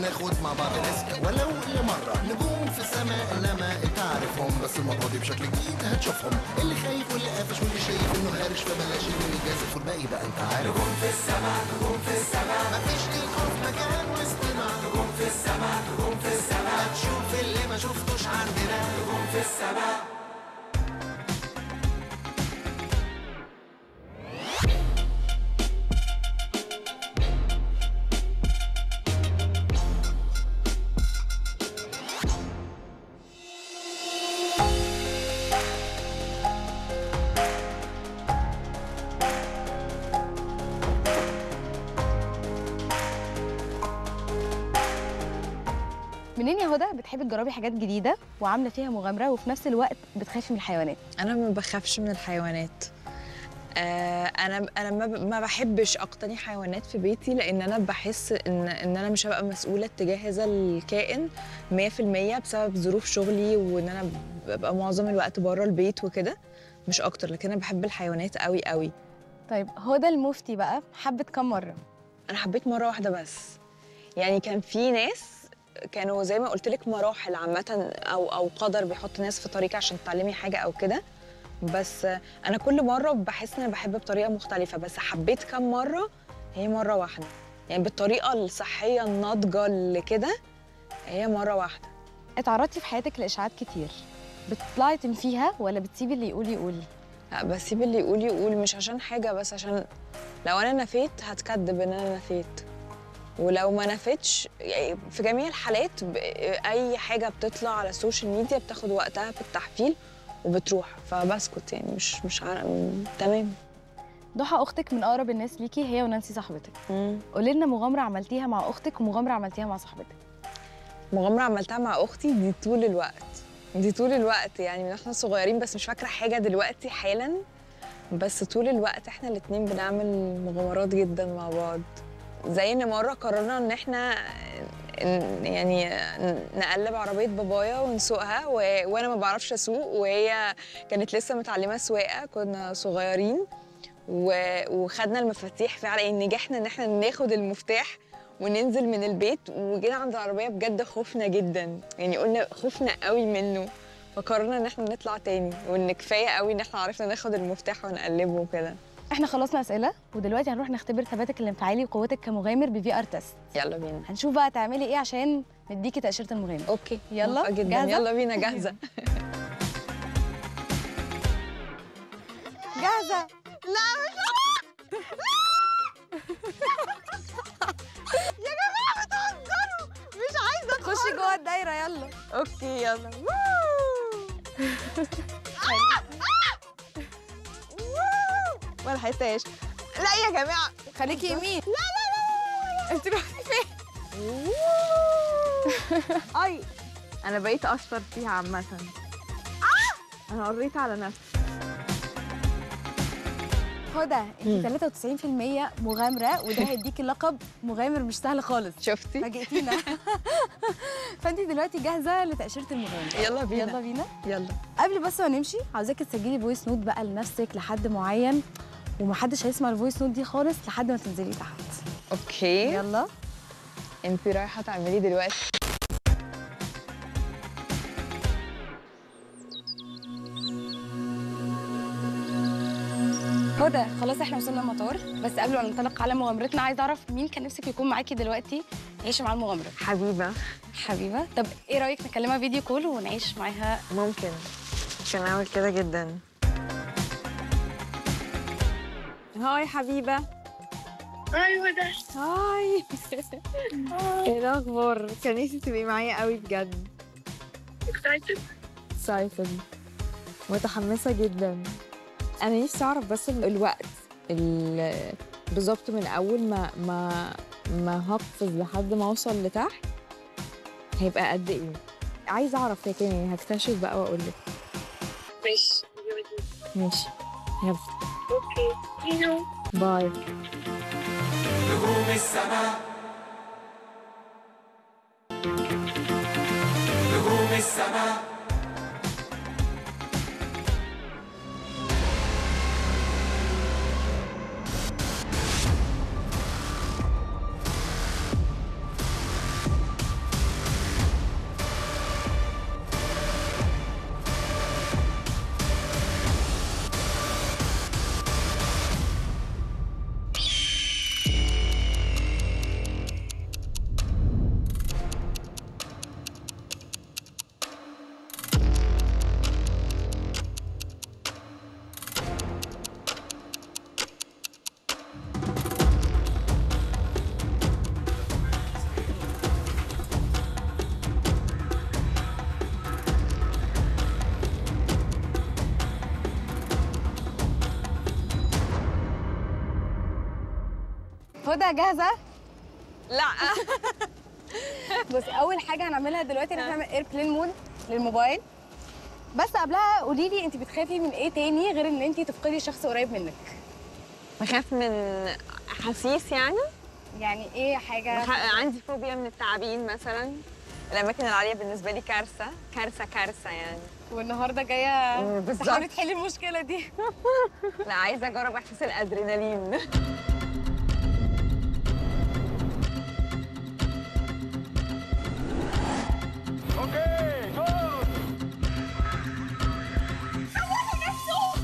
هناخد مع بعض رزق ولو لمرة. نجوم في السماء لما تعرفهم، بس المرة دي بشكل جديد هتشوفهم. اللي خايف واللي قافش واللي شايف انه هارش، فبلاش اللي جازف والباقي بقى انت عارف. نجوم في السماء، نجوم في السماء، مفيش للخوف مكان واستماع. نجوم في السماء، نجوم في السماء، هتشوف اللي ما شفتوش عندنا. نجوم في السماء. منين يا هدى بتحبي تجربي حاجات جديده وعامله فيها مغامره وفي نفس الوقت بتخافي من الحيوانات؟ انا ما بخافش من الحيوانات. انا ما بحبش اقتني حيوانات في بيتي، لان انا بحس ان انا مش هبقى مسؤوله تجاه هذا الكائن 100% بسبب ظروف شغلي، وان انا ببقى معظم الوقت بره البيت وكده مش اكتر. لكن انا بحب الحيوانات قوي قوي. طيب هدى المفتي بقى حبت كم مره؟ انا حبيت مره واحده بس. يعني كان في ناس كانوا زي ما قلت لك مراحل عامه، او قدر بيحط ناس في طريق عشان تتعلمي حاجه او كده. بس انا كل مره بحس ان انا بحب بطريقه مختلفه، بس حبيت كام مره هي مره واحده، يعني بالطريقه الصحيه الناضجه اللي كده هي مره واحده. اتعرضتي في حياتك لاشاعات كتير، بتطلعي تنفيها ولا بتسيبي اللي يقول يقول؟ لا بسيب اللي يقول يقول، مش عشان حاجه بس عشان لو انا نفيت هتكدب ان انا نفيت، ولو ما نفتش في جميع الحالات اي حاجه بتطلع على السوشيال ميديا بتاخد وقتها في التحفيل وبتروح، فبسكت. يعني مش عارفه. تمام. ضحى اختك من اقرب الناس ليكي، هي ونانسي صاحبتك. قولي لنا مغامره عملتيها مع اختك ومغامره عملتيها مع صاحبتك. مغامره عملتها مع اختي دي طول الوقت يعني من احنا صغيرين، بس مش فاكره حاجه دلوقتي حالا، بس طول الوقت احنا الاثنين بنعمل مغامرات جدا مع بعض. زي ان مره قررنا ان احنا يعني نقلب عربيه بابايا ونسوقها، وانا ما بعرفش اسوق وهي كانت لسه متعلمه سواقه، كنا صغيرين، وخدنا المفاتيح فعلا. يعني نجحنا ان احنا ناخد المفتاح وننزل من البيت، وجينا عند العربيه بجد خفنا جدا، يعني قلنا خفنا قوي منه، فقررنا ان احنا نطلع تاني، وان كفايه قوي ان احنا عرفنا ناخد المفتاح ونقلبه وكده. احنا خلصنا اسئله، ودلوقتي هنروح نختبر ثباتك الانفعالي وقوتك كمغامر ب VR تيست. يلا بينا هنشوف بقى هتعملي ايه عشان نديكي تاشيره المغامر. اوكي يلا جدا. يلا بينا. جاهزه؟ جاهزه. لا مش يا جماعه بتهزروا، مش عايزه تخشي جوه الدايره. يلا اوكي يلا. ما لحقتهاش. لا يا جماعه خليكي يمين. لا لا لا انت رحتي فين؟ اي انا بقيت اشطر فيها عامه. انا قريت على نفسي. هدى انت 93% مغامره، وده هيديكي لقب مغامر مش سهل خالص. شفتي؟ فاجئتينا. فانت دلوقتي جاهزه لتاشيره المغامره. يلا بينا. يلا بينا. يلا. قبل بس ما نمشي عاوزاكي تسجلي فويس نوت بقى لنفسك لحد معين، ومحدش هيسمع الفويس نوت دي خالص لحد ما تنزلي تحت. اوكي يلا. انت رايحه تعملي دلوقتي هدى. خلاص احنا وصلنا المطار، بس قبل ما ننطلق على مغامرتنا عايزه اعرف مين كان نفسك يكون معاكي دلوقتي عيشي مع المغامره؟ حبيبه. طب ايه رايك نكلمها فيديو كول ونعيش معاها؟ ممكن، ممكن اعمل كده جدا. هاي حبيبه. هاي هدى. هاي. ايه الاخبار؟ كان نفسي تبقي معايا قوي بجد. اكسايتد، متحمسه جدا. أنا نفسي أعرف بس الوقت بالظبط، من أول ما هقفز لحد ما أوصل لتحت هيبقى قد إيه؟ عايزة أعرف يا كيمي. هكتشف بقى وأقول لك. ماشي يلا. أوكي باي. نجوم السماء، نجوم السماء. هدى جاهزه؟ لا. بص، اول حاجه هنعملها دلوقتي ان احنا هنعمل ايربلين مود للموبايل، بس قبلها قولي لي انت بتخافي من ايه تاني غير ان انت تفقدي شخص قريب منك؟ بخاف من حسيس. يعني ايه حاجه؟ عندي فوبيا من التعابين مثلا. الاماكن العاليه بالنسبه لي كارثه كارثه كارثه يعني. والنهارده جايه تحاولي تحلي المشكله دي. لا، عايزه اجرب احساس الادرينالين. اوكي جول. سووا نفسه.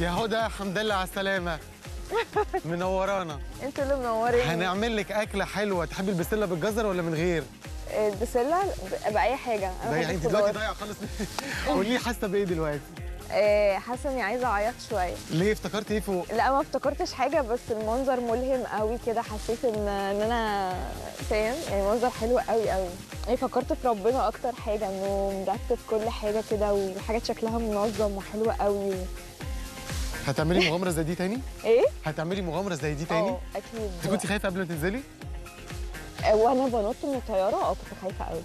يا هدى، الحمد لله على السلامة، منورانا. انتوا اللي منورين. هنعمل لك أكلة حلوة، تحبي البسلة بالجزر ولا من غير؟ البسلة بأي حاجة، أنا بحب الخضار. انت دلوقتي ضايعة خالص. قولي لي حاسة بإيه دلوقتي؟ حاسة إني عايزة أعيط شوية. ليه؟ افتكرتي إيه فوق؟ لا، ما افتكرتش حاجة، بس المنظر ملهم قوي كده، حسيت إن أنا فاهم يعني، منظر حلو قوي قوي. فكرت في ربنا أكتر حاجة، إنه مرتب كل حاجة كده، وحاجات شكلها منظم وحلوة قوي. هتعملي مغامرة زي دي تاني؟ إيه؟ هتعملي مغامرة زي دي تاني؟ أه أكيد. أنت كنت خايفة قبل ما تنزلي؟ وأنا بنط من الطيارة كنت خايفة قوي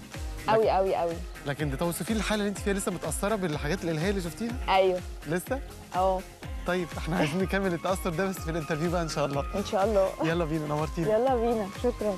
قوي قوي قوي. لكن ده توصفي لي الحالة اللي أنت فيها، لسه متأثرة بالحاجات الإلهية اللي شفتيها؟ أيوه لسه؟ طيب احنا عايزين نكمل التأثر ده بس في الانترفيو بقى إن شاء الله. إن شاء الله. يلا بينا، نورتينا. يلا بينا، شكرا.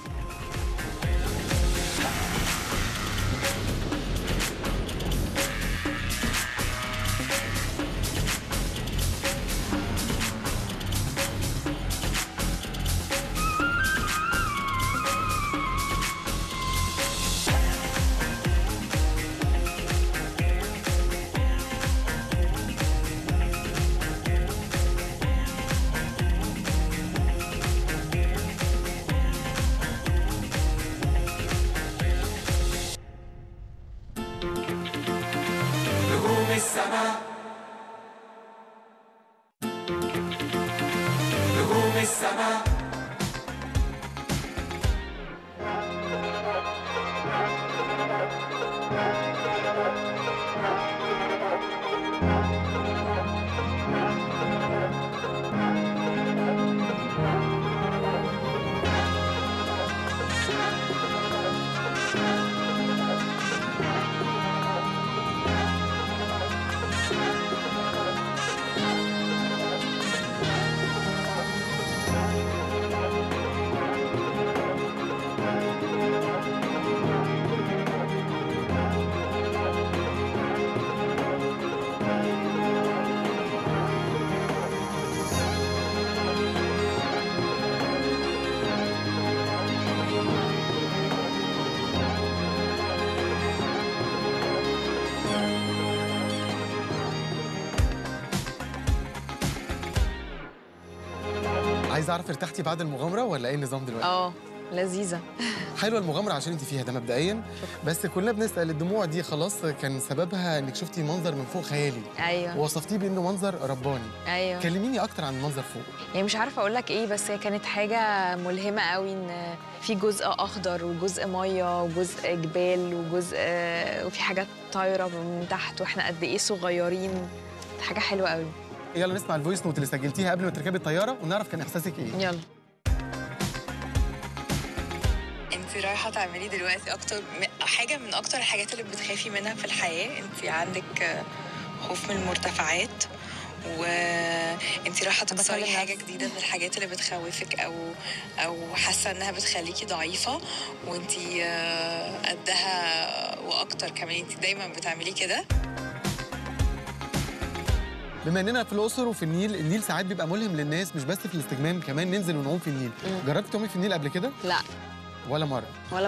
عايزه اعرف ارتحتي بعد المغامره ولا ايه النظام دلوقتي؟ لذيذه حلوه المغامره عشان انت فيها ده مبدئيا. بس كلنا بنسال الدموع دي خلاص كان سببها انك شفتي منظر من فوق خيالي؟ ايوه. ووصفتيه بانه منظر رباني. ايوه. كلميني اكتر عن المنظر فوق. يعني مش عارفه اقول لك ايه، بس هي كانت حاجه ملهمه قوي، ان في جزء اخضر وجزء ميه وجزء جبال وجزء وفي حاجات طايره من تحت، واحنا قد ايه صغيرين. حاجه حلوه قوي. يلا نسمع الفويس نوت اللي سجلتيها قبل ما تركبي الطياره ونعرف كان احساسك ايه. يلا. انت رايحه تعملي دلوقتي اكتر حاجه من اكتر الحاجات اللي بتخافي منها في الحياه، انت عندك خوف من المرتفعات، وانت رايحه تكسري حاجه جديده من الحاجات اللي بتخوفك او حاسه انها بتخليكي ضعيفه، وانت قدها واكتر كمان. انت دايما بتعملي كده. بما اننا في الاقصر وفي النيل ساعات بيبقى ملهم للناس، مش بس في الاستجمام، كمان ننزل ونعوم في النيل. جربتي تعومي في النيل قبل كده؟ لا، ولا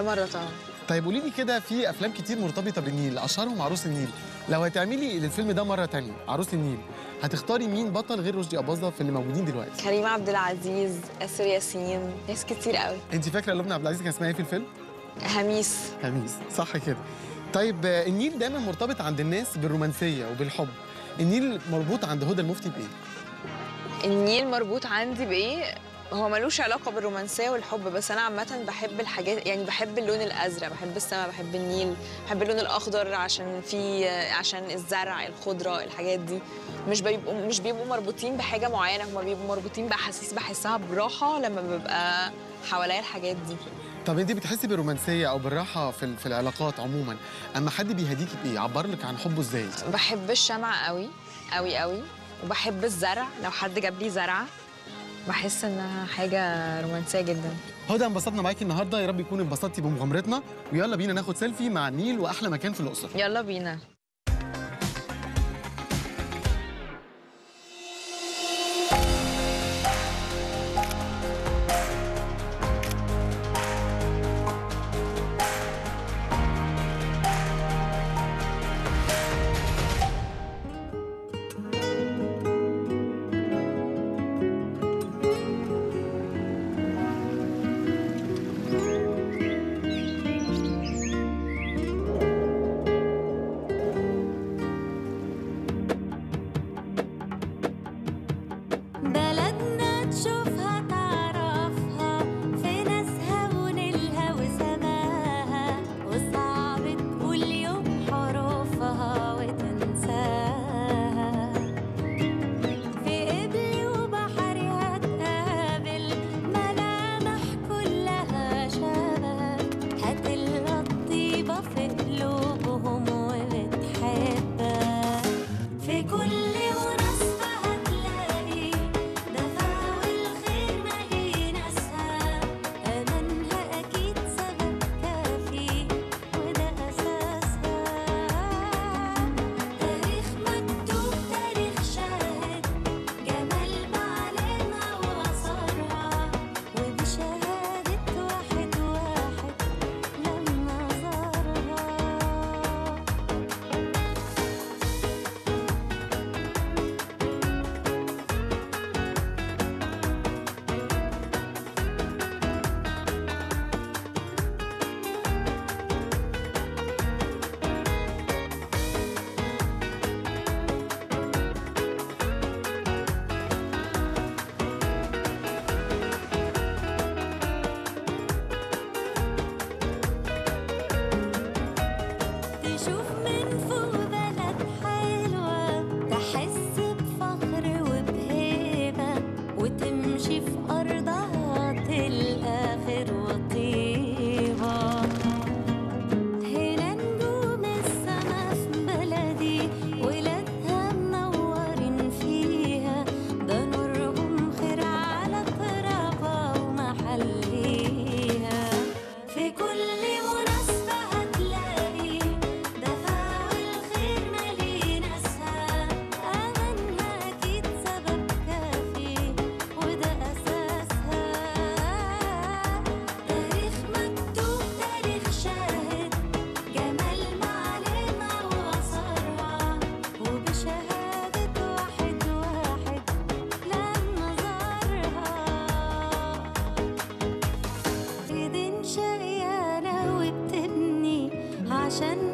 مره طبعا. طيب قولي لي كده، في افلام كتير مرتبطه بالنيل، اشهرهم عروس النيل. لو هتعملي للفيلم ده مره ثانيه عروس النيل، هتختاري مين بطل غير رشدي اباظه في اللي موجودين دلوقتي؟ كريم عبد العزيز، آسر ياسين، ناس كتير قوي. انت فاكره لبنى عبد العزيز كان اسمها ايه في الفيلم؟ هميس، صح كده. طيب النيل دايما مرتبط عند الناس بالرومانسيه وبالحب. النيل مربوط عند هدى المفتي بايه؟ النيل مربوط عندي بايه؟ هو ملوش علاقه بالرومانسيه والحب، بس انا عامه بحب الحاجات، يعني بحب اللون الازرق، بحب السماء، بحب النيل، بحب اللون الاخضر عشان الزرع، الخضره، الحاجات دي. مش بيبقوا مربوطين بحاجه معينه، هما بيبقوا مربوطين باحاسيس بحسها براحه لما ببقى حواليا الحاجات دي. طب انت بتحسي بالرومانسيه او بالراحه في العلاقات عموما، اما حد بيهديكي بايه؟ عبر لك عن حبه ازاي؟ بحب الشمعة قوي قوي قوي، وبحب الزرع. لو حد جاب لي زرعه بحس انها حاجه رومانسيه جدا. هدى انبسطنا معاكي النهارده، يا رب يكون انبسطتي بمغامرتنا، ويلا بينا ناخد سيلفي مع النيل واحلى مكان في الاقصر. يلا بينا. في كل ونص هتلاقي دفا والخير. عشان